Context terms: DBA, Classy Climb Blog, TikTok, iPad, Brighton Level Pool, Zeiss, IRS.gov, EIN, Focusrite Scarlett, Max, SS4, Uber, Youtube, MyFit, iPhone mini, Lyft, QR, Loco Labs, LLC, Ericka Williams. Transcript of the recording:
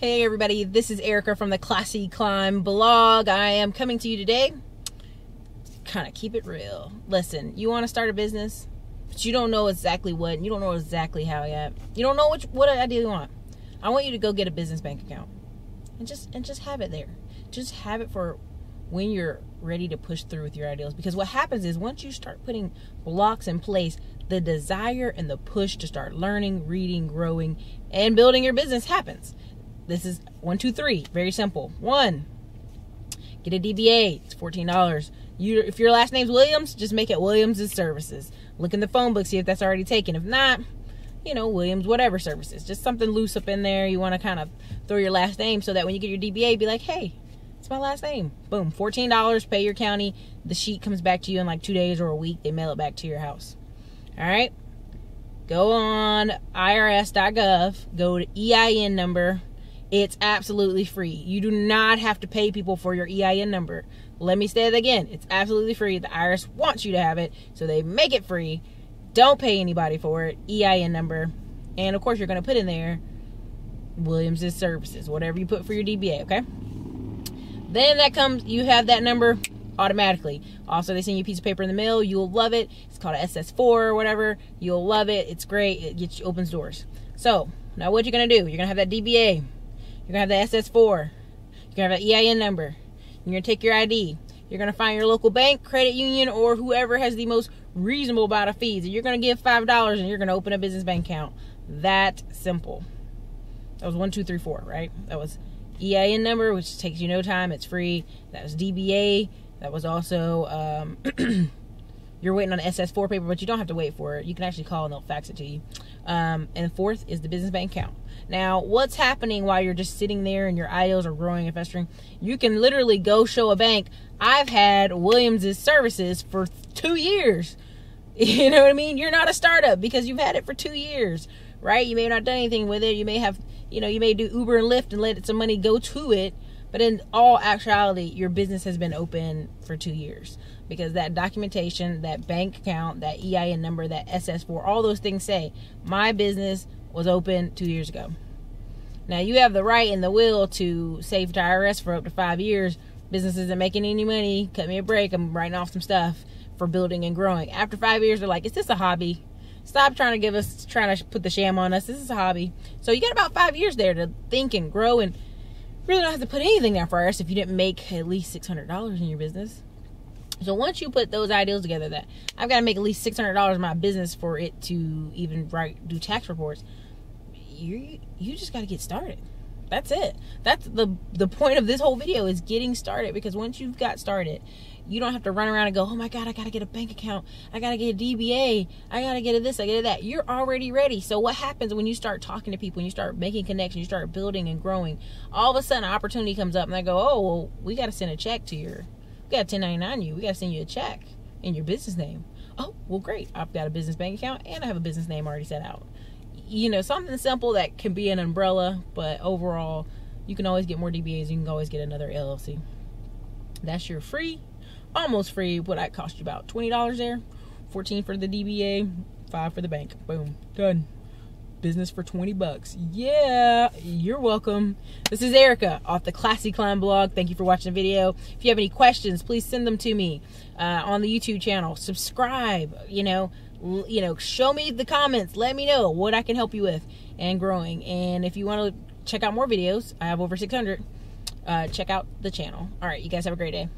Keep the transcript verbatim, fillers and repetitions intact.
Hey everybody, this is Erica from the Classy Climb Blog. I am coming to you today, kind of keep it real. Listen, you want to start a business, but you don't know exactly what, and you don't know exactly how yet. You don't know which, what idea you want. I want you to go get a business bank account and just and just have it there. Just have it for when you're ready to push through with your ideals. Because what happens is once you start putting blocks in place, the desire and the push to start learning, reading, growing, and building your business happens. This is one, two, three. Very simple. One, get a D B A. It's fourteen dollars. You, if your last name's Williams, just make it Williams' Services. Look in the phone book, see if that's already taken. If not, you know, Williams, whatever services. Just something loose up in there. You want to kind of throw your last name so that when you get your D B A, be like, hey, it's my last name. Boom, fourteen dollars, pay your county. The sheet comes back to you in like two days or a week. They mail it back to your house. All right? Go on I R S dot gov. Go to E I N number. It's absolutely free. You do not have to pay people for your E I N number. Let me say it again. It's absolutely free. The I R S wants you to have it, so they make it free. Don't pay anybody for it. E I N number. And of course, you're going to put in there Williams' Services, whatever you put for your D B A, okay? Then that comes, you have that number automatically. Also, they send you a piece of paper in the mail. You'll love it. It's called an S S four or whatever. You'll love it. It's great. It gets you, opens doors. So, now what you're going to do, you're going to have that D B A. You're going to have the S S four. You're going to have an E I N number. You're going to take your I D. You're going to find your local bank, credit union, or whoever has the most reasonable amount of fees. And you're going to give five dollars and you're going to open a business bank account. That simple. That was one, two, three, four, right? That was E I N number, which takes you no time. It's free. That was D B A. That was also, um, you're waiting on an S S four paper, but you don't have to wait for it. You can actually call and they'll fax it to you. Um, and fourth is the business bank account. Now, what's happening while you're just sitting there and your ideals are growing and festering? You can literally go show a bank, I've had Williams' Services for two years. You know what I mean? You're not a startup because you've had it for two years, right? You may have not done anything with it. You may have, you know, you may do Uber and Lyft and let some money go to it. But in all actuality, your business has been open for two years because that documentation, that bank account, that E I N number, that S S four, all those things say my business was open two years ago. Now, you have the right and the will to save to I R S for up to five years. Business isn't making any money. Cut me a break. I'm writing off some stuff for building and growing. After five years, they're like, is this a hobby? Stop trying to give us, trying to put the sham on us. This is a hobby. So you got about five years there to think and grow and really don't have to put anything there for us if you didn't make at least six hundred dollars in your business. So once you put those ideals together, that I've got to make at least six hundred dollars in my business for it to even write, do tax reports, you you just got to get started. That's it. That's the the point of this whole video is getting started, because once you've got started, you don't have to run around and go, oh my God, I got to get a bank account. I got to get a D B A. I got to get a this, I got to that. You're already ready. So what happens when you start talking to people, when you start making connections, you start building and growing, all of a sudden an opportunity comes up and they go, oh, well, we got to send a check to your, we got to ten ninety-nine you. We got to send you a check in your business name. Oh, well, great. I've got a business bank account and I have a business name already set out. You know, something simple that can be an umbrella, but overall, you can always get more D B As. You can always get another L L C. That's your free, almost free. What I cost you about twenty dollars there, fourteen for the D B A, five for the bank. Boom, done. Business for twenty bucks. Yeah, you're welcome. This is Erica off the Classy Climb Blog. Thank you for watching the video. If you have any questions, please send them to me uh, on the YouTube channel. Subscribe. You know. You know, show me the comments. Let me know what I can help you with and growing. And if you want to check out more videos, I have over six hundred. Uh, check out the channel. All right, you guys have a great day.